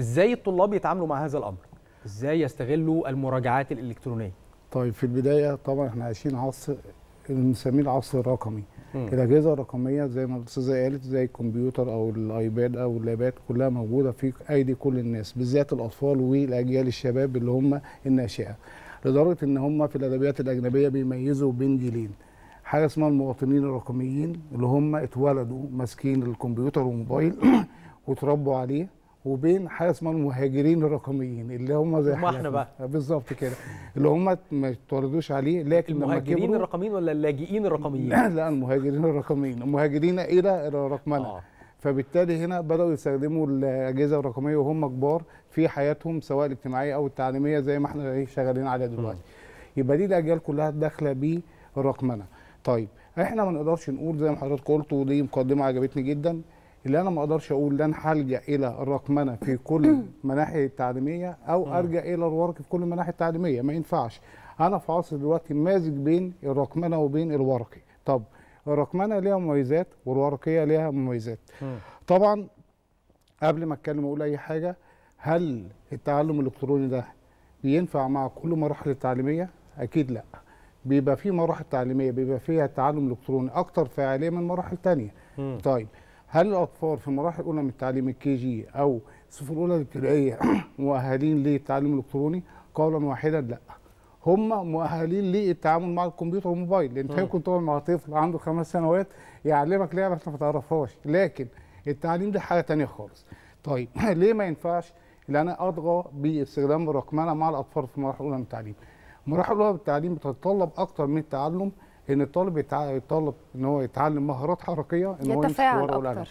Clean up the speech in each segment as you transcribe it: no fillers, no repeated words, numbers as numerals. ازاي الطلاب يتعاملوا مع هذا الامر؟ ازاي يستغلوا المراجعات الالكترونيه؟ طيب في البدايه طبعا احنا عايشين عصر بنسميه العصر الرقمي. الاجهزه الرقميه زي ما الاستاذه قالت زي الكمبيوتر او الايباد او اللابات كلها موجوده في ايدي كل الناس، بالذات الاطفال والاجيال الشباب اللي هم الناشئه، لدرجه ان هم في الادبيات الاجنبيه بيميزوا بين جيلين، حاجه اسمها المواطنين الرقميين اللي هم اتولدوا ماسكين الكمبيوتر والموبايل وتربوا عليه، وبين حاجه اسمها المهاجرين الرقميين اللي هم زي احنا بقى بالظبط كده اللي هم ما اتولدوش عليه لكن لما كبروا. المهاجرين الرقميين ولا اللاجئين الرقميين؟ لا المهاجرين الرقميين، المهاجرين الى الرقمنه. فبالتالي هنا بدأوا يستخدموا الأجهزة الرقمية وهم كبار في حياتهم سواء الاجتماعية أو التعليمية زي ما احنا شغالين عليها دلوقتي. يبقى دي الأجيال كلها داخلة بالرقمنة. طيب احنا ما نقدرش نقول زي ما حضرتك قلت، ودي مقدمة عجبتني جدا، اللي انا ما اقدرش اقول لا انا هلجأ الى الرقمنة في كل مناحي التعليمية او ارجع الى الورق في كل مناحي التعليمية، ما ينفعش. انا في عصر دلوقتي مازج بين الرقمنة وبين الورقي. طب الرقمنه ليها مميزات والورقيه ليها مميزات. طبعا قبل ما اتكلم اقول اي حاجه، هل التعلم الالكتروني ده بينفع مع كل مراحل التعليميه؟ اكيد لا. بيبقى في مراحل تعليميه بيبقى فيها التعلم الالكتروني اكتر فعاليه من مراحل ثانيه. طيب هل الاطفال في المراحل الاولى من التعليم الكي جي او الصفوف الاولى الابتدائيه مؤهلين للتعليم الالكتروني؟ قولا واحدا لا. هم مؤهلين للتعامل مع الكمبيوتر والموبايل، لان انت ممكن تقعد مع طفل عنده 5 سنوات يعلمك لعبه انت ما تعرفهاش، لكن التعليم ده حاجه ثانيه خالص. طيب ليه ما ينفعش ان انا اضغى باستخدام الرقمنه مع الاطفال في المراحل الاولى من التعليم؟ المراحل الاولى من التعليم بتتطلب اكتر من التعلم، ان الطالب يتطلب ان هو يتعلم مهارات حركيه، ان هو يتفاعل اكتر،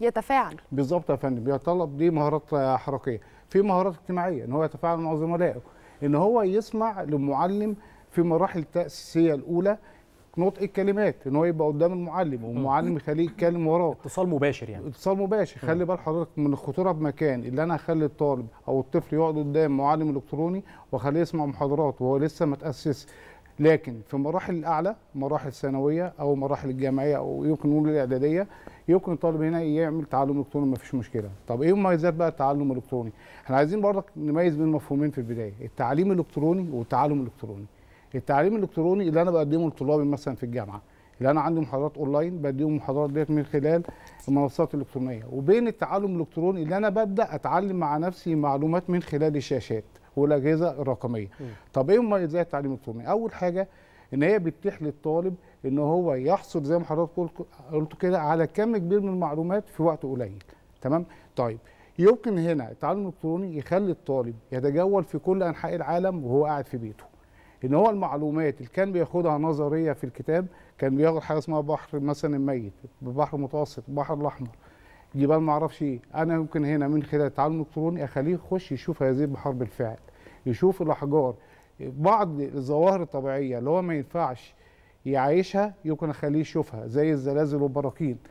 يتفاعل بالظبط يا فندم. بيتطلب دي مهارات حركيه، في مهارات اجتماعيه ان هو يتفاعل مع زملائه، ان هو يسمع للمعلم في المراحل التاسيسيه الاولى، نطق الكلمات ان هو يبقى قدام المعلم والمعلم يخليه يتكلم وراه، اتصال مباشر يعني خلي بال حضرتك من الخطوره بمكان اللي انا اخلي الطالب او الطفل يقعد قدام معلم الكتروني واخليه يسمع محاضرات وهو لسه ما تاسسش، لكن في المراحل الاعلى مراحل الثانويه او مراحل الجامعيه او يمكن نقول الاعداديه يمكن الطالب هنا يعمل تعلم الكتروني ما فيش مشكله. طب ايه مميزات بقى التعلم الالكتروني؟ احنا عايزين برضك نميز بين مفهومين في البدايه، التعليم الالكتروني والتعلم الالكتروني. التعليم الالكتروني اللي انا بقدمه لطلابي مثلا في الجامعه، اللي انا عندي محاضرات اونلاين بديهم المحاضرات ديت من خلال المنصات الالكترونيه، وبين التعلم الالكتروني اللي انا ببدا اتعلم مع نفسي معلومات من خلال الشاشات والاجهزه الرقميه. طب ايه مميزات التعليم الالكتروني؟ اول حاجه ان هي بتتيح للطالب ان هو يحصل زي ما حضرتك قلت كده على كم كبير من المعلومات في وقت قليل. تمام؟ طيب يمكن هنا التعلم الالكتروني يخلي الطالب يتجول في كل انحاء العالم وهو قاعد في بيته. ان هو المعلومات اللي كان بياخدها نظريه في الكتاب كان بياخد حاجه اسمها بحر مثلا الميت، البحر المتوسط، البحر الاحمر، جبال ما اعرفش ايه، انا يمكن هنا من خلال التعلم الالكتروني اخليه يخش يشوف هذه البحار بالفعل، يشوف الاحجار، بعض الظواهر الطبيعيه اللي هو ما ينفعش يعيشها يمكن اخليه يشوفها زي الزلازل والبراكين،